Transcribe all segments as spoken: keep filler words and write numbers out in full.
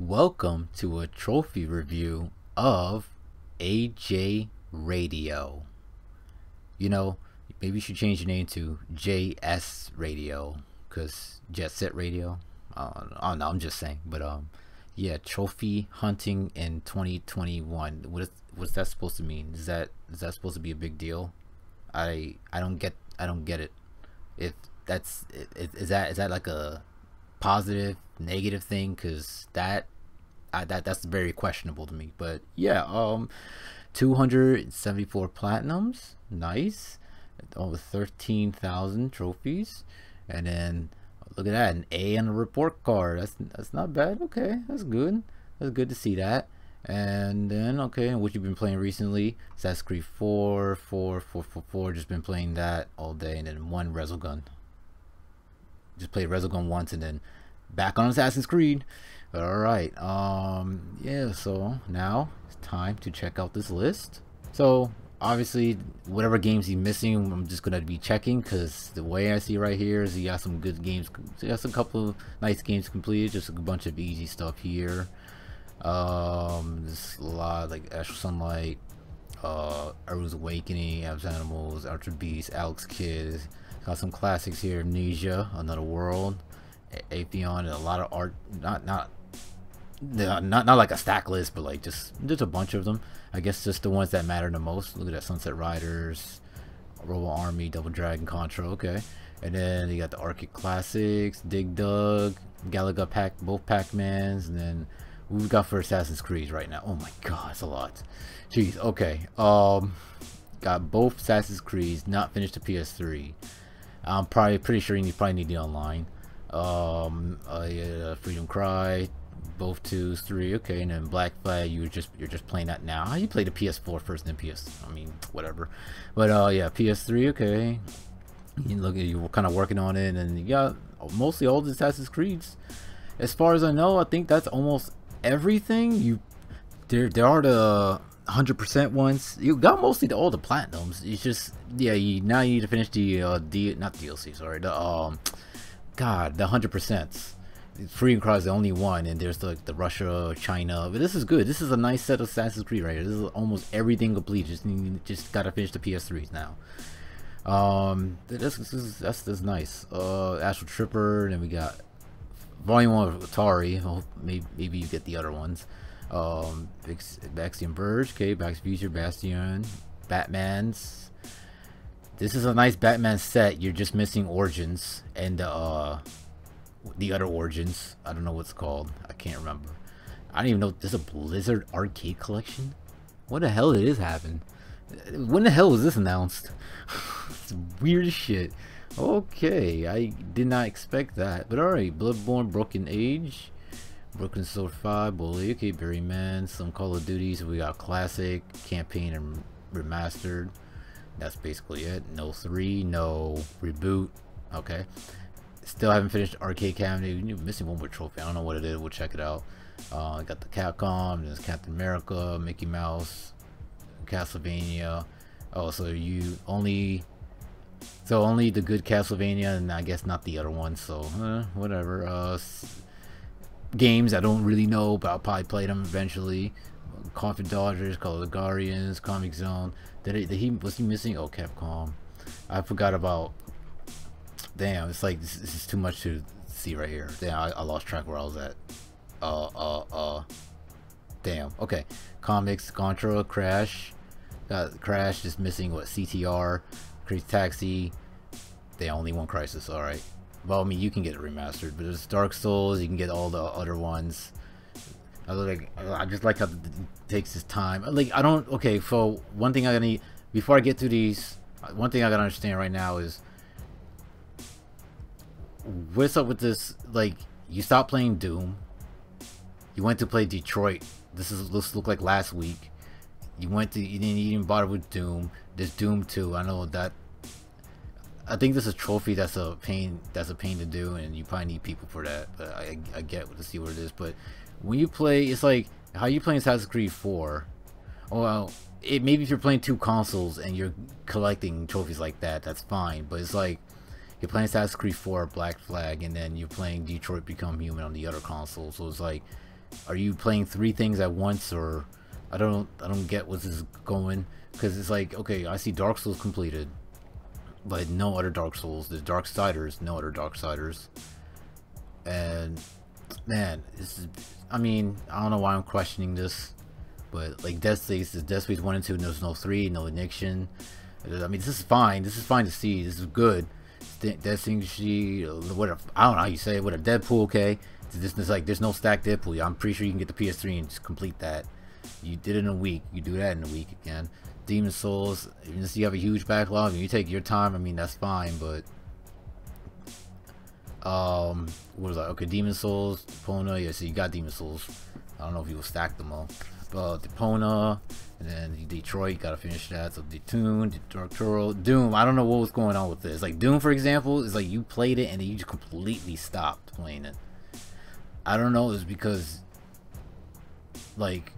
Welcome to a trophy review of A J Radio. You know, maybe you should change your name to J S Radio, because Jet Set Radio. Uh, I don't know, I'm just saying. But um, yeah, trophy hunting in twenty twenty-one. What is, what's that supposed to mean? Is that is that supposed to be a big deal? I I don't get I don't get it. If that's is, is that is that like a positive, negative thing, because that I, that that's very questionable to me. But yeah, um two hundred seventy-four platinums, nice, over thirteen thousand trophies, and then look at that, an A on the report card. That's that's not bad. Okay, that's good, that's good to see that. And then okay, what you've been playing recently? Assassin's Creed four, four, four, four, four, just been playing that all day, and then one Resogun. Just played Resogun once and then back on Assassin's Creed. Alright, um, yeah, so now it's time to check out this list. So obviously whatever games he's missing, I'm just gonna be checking, because the way I see right here is he got some good games. He got some couple of nice games completed, just a bunch of easy stuff here. Um, there's a lot like Astral Sunlight, uh, Aaru's Awakening, Abs Animals, Ultra Beast, Alex Kidd. Got some classics here: Amnesia, Another World, Atheon, and a lot of art. Not not not not like a stack list, but like just just a bunch of them. I guess just the ones that matter the most. Look at that: Sunset Riders, Robo Army, Double Dragon, Contra. Okay, and then you got the arcade classics: Dig Dug, Galaga, Pac, both Pac-Mans, and then we've got for Assassin's Creed right now. Oh my God, it's a lot. Jeez. Okay. Um, got both Assassin's Creeds. Not finished the P S three. I'm probably pretty sure you probably need the online. Um, uh, yeah, Freedom Cry, both twos, three, okay, and then Black Flag. You were just you're just playing that now. How you play the P S four first and then P S? I mean, whatever. But uh, yeah, P S three, okay. You look, you were kind of working on it, and you got mostly all the Assassin's Creeds. As far as I know, I think that's almost everything. You there there are the one hundred percent ones. You got mostly the, all the platinums. It's just yeah, you now you need to finish the uh D, not D L C, sorry, the um god, the one hundred percents. Freedom Cry is the only one, and there's like the, the Russia, China. But this is good. This is a nice set of Assassin's Creed right here. This is almost everything complete. Just you just gotta finish the P S threes now. Um this, this is that's that's nice. Uh Astral Tripper, and then we got Volume one of Atari. Well, maybe maybe you get the other ones. Um, Axiom Verge, okay, Back to Future, Bastion, Batman's. This is a nice Batman set. You're just missing Origins and uh, the other Origins. I don't know what's called. I can't remember. I don't even know. This is a Blizzard Arcade Collection. What the hell did this happen? When the hell was this announced? It's weird as shit. Okay, I did not expect that. But alright, Bloodborne, Broken Age. Broken Sword five, Bully, okay, Berry Man, some Call of Duties. We got Classic, Campaign, and Remastered. That's basically it. No three, no Reboot. Okay. Still haven't finished Arcade Cabinet. You're missing one more trophy. I don't know what it is. We'll check it out. Uh, got the Capcom, there's Captain America, Mickey Mouse, Castlevania. Oh, so you only... So only the good Castlevania, and I guess not the other one, so eh, whatever. Uh... Games I don't really know, but I'll probably play them eventually. Coffin Dodgers, Call of the Guardians, Comic Zone. Did he, did he was he missing? Oh, Capcom. I forgot about. Damn, it's like this, this is too much to see right here. Damn, I, I lost track where I was at. Uh, uh, uh. Damn. Okay, comics, Contra, Crash. Got Crash. Just missing what? C T R, Crazy Taxi. They only want Crisis. All right. Well, I mean, you can get it remastered, but there's Dark Souls. You can get all the other ones. I like, I just like how it takes its time. Like, I don't. Okay, so one thing I gotta need before I get to these, one thing I gotta understand right now is what's up with this? Like, you stopped playing Doom. You went to play Detroit. This is this looked like last week. You went to you didn't even bother with Doom. There's Doom two. I know that. I think this is a trophy that's a pain that's a pain to do, and you probably need people for that, but I, I get to see what it is. But when you play, it's like how you playing Assassin's Creed four. Oh well, it maybe if you're playing two consoles and you're collecting trophies like that, that's fine. But it's like you're playing Assassin's Creed four, Black Flag, and then you're playing Detroit Become Human on the other console. So it's like are you playing three things at once? Or I don't I don't get what's this going, because it's like, okay, I see Dark Souls completed, but no other Dark Souls. There's Darksiders, no other Darksiders. And man, this is, I mean, I don't know why I'm questioning this, but like Death Space, Death Space one and two, there's no three, no Addiction. I mean, this is fine. This is fine to see. This is good. Death She, what a, I don't know how you say it. What a Deadpool, okay? This is like, there's no stack Deadpool. I'm pretty sure you can get the P S three and just complete that. You did it in a week. You do that in a week again. Demon Souls, unless you have a huge backlog and you take your time, I mean, that's fine, but um, what was that? Okay, Demon Souls, Pona, yeah, so you got Demon Souls. I don't know if you will stack them all. Uh, Depona, and then Detroit, gotta finish that. So Detune, Destructural, Doom. I don't know what was going on with this. Like Doom, for example, is like you played it and then you just completely stopped playing it. I don't know. It's because, like,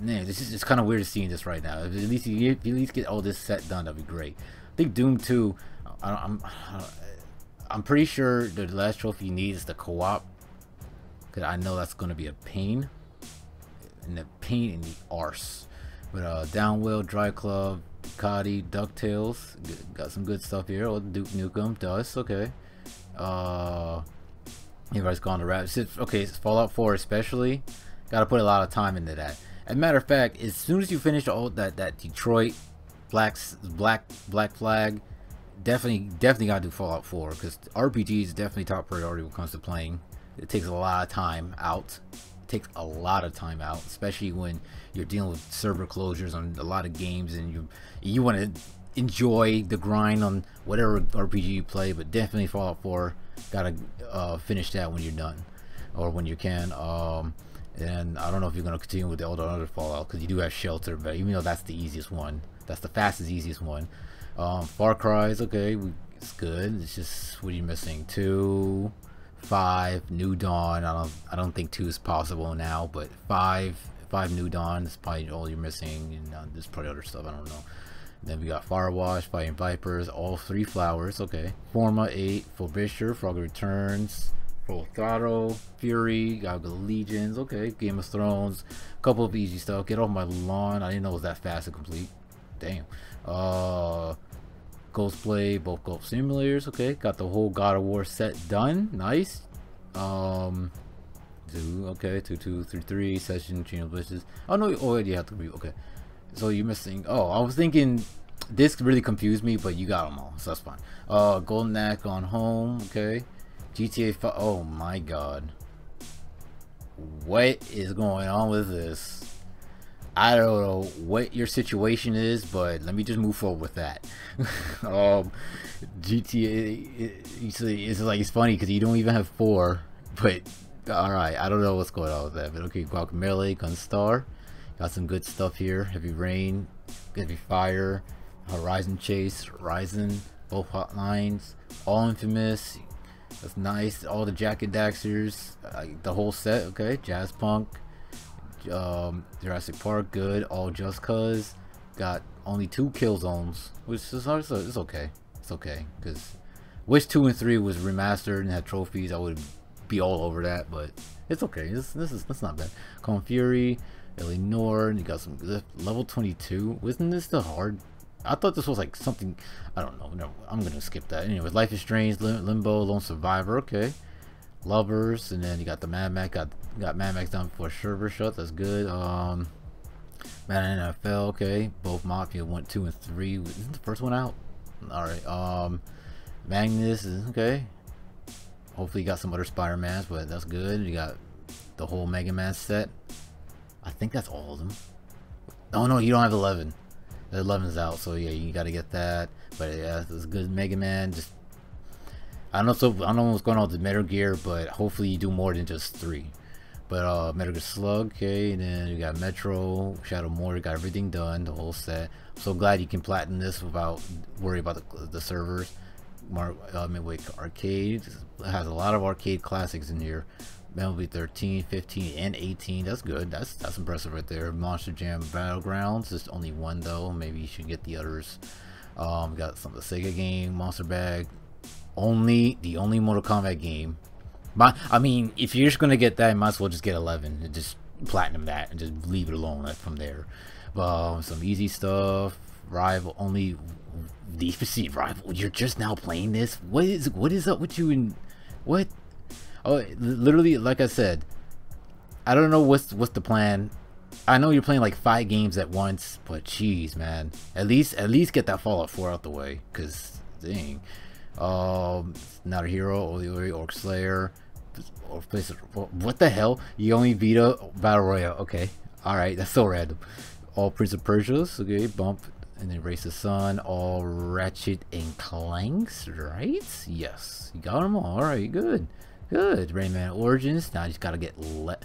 man, this is just kind of weird seeing this right now. If at least you get, if you at least get all this set done, that'd be great. I think Doom two. I don't, I'm, I don't, I'm pretty sure the last trophy you need is the co-op, because I know that's gonna be a pain. And the pain in the arse. But uh, Downwell, Dry Club, Ducati, DuckTales. Got some good stuff here. Oh, Duke Nukem, Dust, okay. Uh, everybody's gone to rap. Okay, it's Fallout four especially. Gotta put a lot of time into that. As a matter of fact, as soon as you finish all that, that Detroit, Black, Black, Black Flag, definitely, definitely gotta do Fallout four, because R P G is definitely top priority when it comes to playing. It takes a lot of time out. Takes a lot of time out, especially when you're dealing with server closures on a lot of games, and you you want to enjoy the grind on whatever R P G you play. But definitely Fallout four, gotta uh, finish that when you're done, or when you can. Um, and I don't know if you're gonna continue with the older other Fallout, because you do have Shelter, but even though that's the easiest one, that's the fastest, easiest one. Um, Far Cry's okay, we, it's good. It's just, what are you missing? Two. Five, New Dawn. I don't I don't think two is possible now, but five five New Dawn is probably all you're missing, and uh, there's probably other stuff, I don't know. And then we got Firewash, Fighting Vipers, all three flowers, okay. Forma eight, Forbisher, Frog Returns, Full Throttle, Fury, Galaga Legions, okay, Game of Thrones, couple of easy stuff. Get off my lawn. I didn't know it was that fast to complete. Damn. Uh Ghost Play, both Ghost Simulators, okay. Got the whole God of War set done. Nice. Um, two, okay, two, two, three, three, session, Chain of Blitches. Oh no, you already have to be okay. So you're missing. Oh, I was thinking this really confused me, but you got them all, so that's fine. Uh, Golden Axe, Gone Home, okay. G T A five. Oh my God, what is going on with this? I don't know what your situation is, but let me just move forward with that. um, G T A, it, it's like, it's funny because you don't even have four, but alright, I don't know what's going on with that. But okay, Guacamole, Gunstar, got some good stuff here. Heavy Rain, Heavy Fire, Horizon Chase, Horizon, both hotlines, All Infamous, that's nice. All the Jacket Daxters, uh, the whole set, okay, Jazz Punk. Um, Jurassic Park, good. All Just Cause, got only two kill zones, which is also, it's okay, it's okay, because wish two and three was remastered and had trophies, I would be all over that, but it's okay. This, this is, that's not bad. Con Fury, Eleanor, and you got some level twenty-two. Wasn't this the hard? I thought this was like something. I don't know. No, I'm gonna skip that. Anyway, Life is Strange, Lim Limbo, Lone Survivor. Okay. Lovers, and then you got the Mad Max, got got Mad Max done before server shut, that's good. Um Madden N F L, okay, both Mafia one, two, and three. Isn't the first one out? Alright, um Magnus is okay. Hopefully you got some other Spider-Mans, but that's good. You got the whole Mega Man set. I think that's all of them. Oh no, you don't have eleven. The eleven's out, so yeah, you gotta get that. But yeah, it's good. Mega Man, just I don't know, so I don't know what's going on with Metal Gear, but hopefully you do more than just three. But uh, Metal Gear Slug, okay, and then you got Metro, Shadow Mortar, got everything done, the whole set. I'm so glad you can platinum this without worry about the, the servers. Mark uh, Midway Arcade has a lot of arcade classics in here. Metal Gear thirteen, fifteen, and eighteen. That's good. That's that's impressive right there. Monster Jam Battlegrounds, just only one though. Maybe you should get the others. Um, got some of the Sega game, Monster Bag. Only the only Mortal Kombat game, My, I mean, if you're just gonna get that, you might as well just get eleven and just platinum that and just leave it alone from there. Um, some easy stuff. Rival only. D P C rival. You're just now playing this. What is what is up with you? And what? Oh, literally, like I said, I don't know what's what's the plan. I know you're playing like five games at once, but jeez, man. At least at least get that Fallout four out the way, cause dang. Um, Not a Hero, Oliori, Orc Slayer, or place. What the hell? Yomi Vita Battle Royale. Okay, all right, that's so random. All Prince of Persia's. Okay, bump and then Race the Sun. All Ratchet and Clanks, right? Yes, you got them all. All right, good, good. Rayman Origins. Now you just gotta get let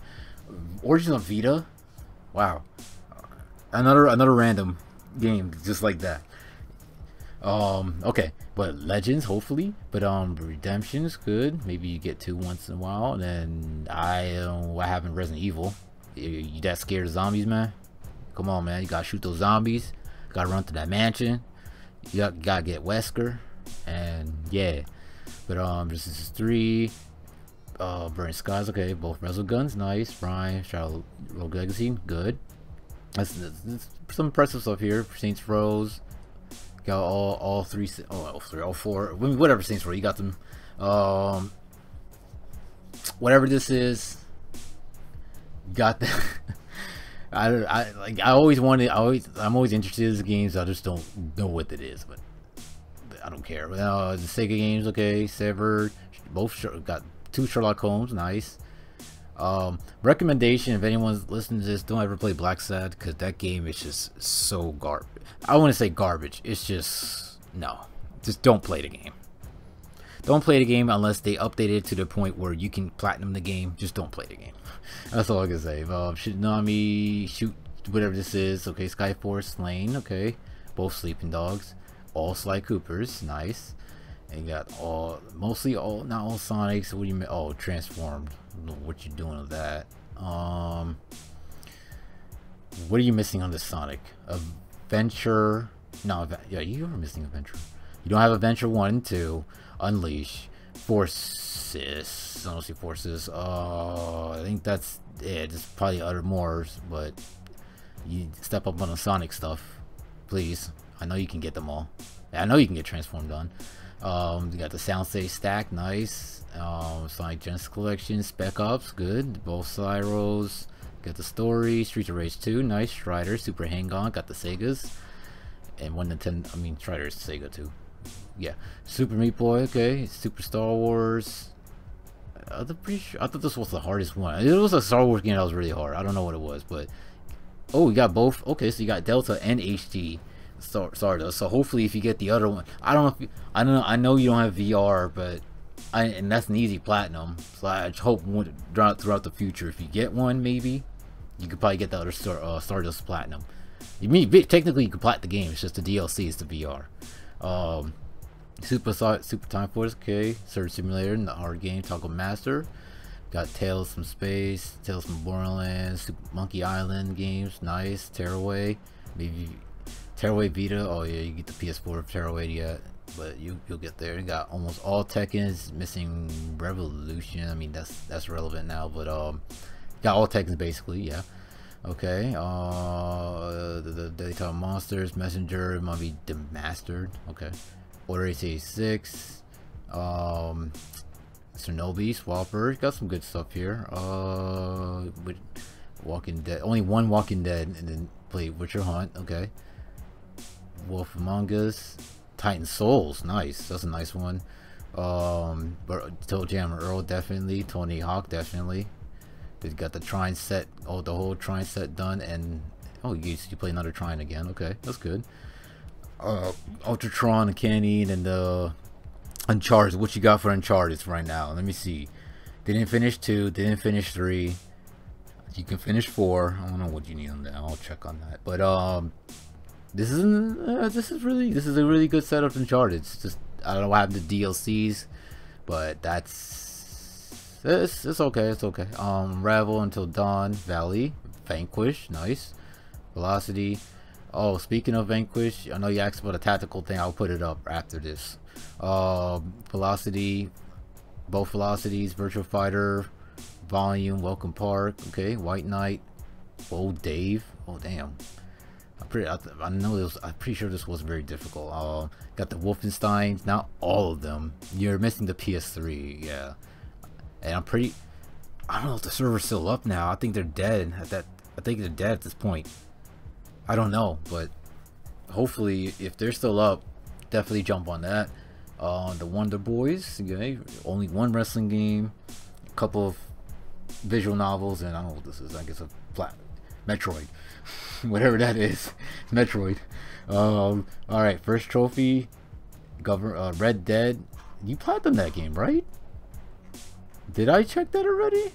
Origins on Vita. Wow, another another random game just like that. Um, okay, but Legends, hopefully, but um, Redemption is good. Maybe you get two once in a while. And then I, uh, I haven't Resident Evil. You, you that scared of zombies, man? Come on, man. You gotta shoot those zombies. Gotta run to that mansion. You got, gotta get Wesker. And yeah, but um, this is three. Uh, Burning Skies, okay. Both Resoguns, nice. Brian, Shadow Rogue Legacy, good. That's, that's, that's some impressive stuff here. Saints Rose. Got all, all three, oh, all three, all four, whatever Saints Row, you got them. Um, whatever this is, got them. I, I like. I always wanted. I always. I'm always interested in these games. I just don't know what it is, but I don't care. But uh, the Sega games, okay. Severed. Both got two Sherlock Holmes, nice. Um, recommendation: if anyone's listening to this, don't ever play Black Sad, because that game is just so garbage. I want to say garbage. It's just no. Just don't play the game. Don't play the game unless they update it to the point where you can platinum the game. Just don't play the game. That's all I can say. Um, Shinami, shoot whatever this is. Okay, Skyforce, Lane. Okay, both Sleeping Dogs, all Sly Coopers, nice. And you got all, mostly all, not all Sonics. What do you mean? Oh, Transformed. What you doing with that? Um, what are you missing on the Sonic? Adventure? No, yeah, you are missing Adventure. You don't have Adventure one, two, Unleash, Forces. I don't see Forces. Uh, I think that's it. There's probably other more, but you step up on the Sonic stuff, please. I know you can get them all. I know you can get Transformed on. Um, you got the Soundstage Stack, nice. Um, Sonic Genesis Collection, Spec Ops, good. Both Cyros, got the Story, Streets of Rage two, nice. Strider, Super Hang On, got the Segas. And one Nintendo, I mean, Strider's Sega too. Yeah. Super Meat Boy, okay. Super Star Wars. I'm pretty sure, I thought this was the hardest one. It was a Star Wars game that was really hard. I don't know what it was, but. Oh, you got both. Okay, so you got Delta and H D. Stardust. So hopefully, if you get the other one, I don't know. If you, I don't know. I know you don't have V R, but I and that's an easy platinum. So I hope throughout throughout the future, if you get one, maybe you could probably get the other Star, uh, Stardust platinum. You mean technically you could plat the game. It's just the D L C is the V R. Um, Super Super Time Force, okay. Surge Simulator, in the hard game. Toggle Master. Got Tales from Space, Tales from Borderlands, Super Monkey Island games. Nice. Tearaway, maybe. Tearaway Vita, oh yeah, you get the P S four of Tearaway yet, but you, you'll get there. You got almost all Tekkens, missing Revolution. I mean, that's that's relevant now, but um, got all Tekkens basically, yeah. Okay, uh, the Daytime Monsters, Messenger, might be Demastered, okay. Order eighty-six, um, Cernobi, Swapper, got some good stuff here. Uh, with Walking Dead, only one Walking Dead, and then play Witcher Hunt, okay. Wolf Among Us, Titan Souls, nice. That's a nice one. Um, Toe Jam Earl, definitely. Tony Hawk, definitely. They got the Trine set. Oh, the whole Trine set done. And oh, you, you play another Trine again. Okay, that's good. Uh, Ultratron, Uncanny, and the Uncharted. What you got for Uncharted right now? Let me see. They didn't finish two. They didn't finish three. You can finish four. I don't know what you need on that. I'll check on that. But um. This isn't. Uh, this is really. This is a really good setup in Uncharted. It's just I don't know what happened to D L Cs, but that's it's it's okay. It's okay. Um, Ravel Until Dawn, Valley, Vanquish, nice, Velocity. Oh, speaking of Vanquish, I know you asked about a tactical thing. I'll put it up after this. Um, Velocity, both velocities, Virtual Fighter, Volume, Welcome Park, okay, White Knight, Old Dave, oh damn, I'm pretty, I, I know this, I'm pretty sure this was very difficult. Uh, got the Wolfensteins, not all of them, you're missing the P S three, yeah, and I'm pretty, I don't know if the server's still up now, I think they're dead at that, I think they're dead at this point, I don't know, but hopefully, if they're still up, definitely jump on that. Uh, the Wonder Boys, okay, only one wrestling game, a couple of visual novels, and I don't know what this is. I guess a flat Metroid, whatever that is. Metroid. Um, all right, first trophy, Govern uh, Red Dead. You platinum that game, right? Did I check that already?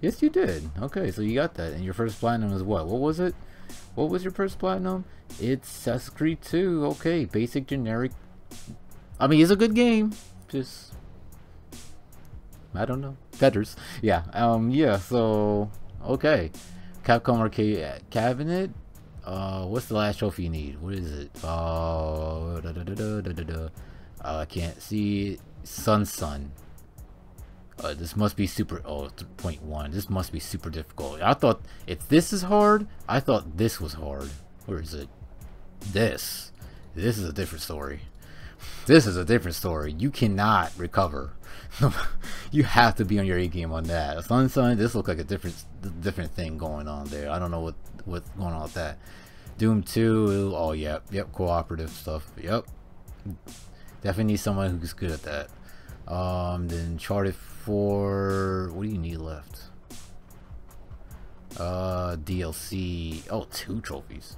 Yes, you did. Okay, so you got that, and your first platinum is what? What was it? What was your first platinum? It's Assassin's Creed two. Okay, basic generic. I mean, it's a good game, just I don't know. Fetters, yeah, um, yeah. So, okay, Capcom Arcade Cabinet. Uh, what's the last trophy you need? What is it? Uh, da, da, da, da, da, da, da. Uh I can't see it. Sun Sun. Uh, this must be super. Oh, three point one. This must be super difficult. I thought if this is hard, I thought this was hard. Where is it? This. This is a different story. This is a different story. You cannot recover. You have to be on your A game on that. Sun Sun, this looks like a different different thing going on there. I don't know what what's going on with that. Doom two, oh yeah, yep, cooperative stuff. Yep. Definitely need someone who's good at that. Um then Uncharted four, what do you need left? Uh D L C. Oh, two trophies.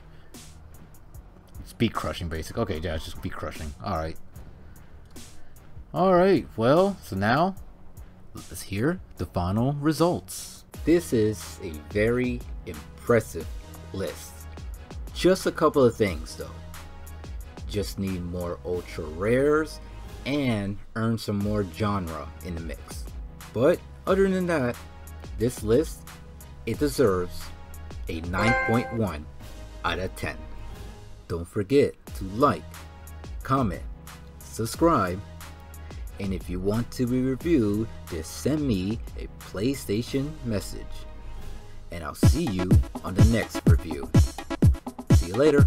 Beat crushing basic. Okay, yeah, it's just beat crushing. Alright. Alright, well, so now let's hear the final results. This is a very impressive list. Just a couple of things though. Just need more ultra rares and earn some more genre in the mix. But other than that, this list, it deserves a nine point one out of ten. Don't forget to like, comment, subscribe, and if you want to be reviewed, just send me a PlayStation message. And I'll see you on the next review. See you later.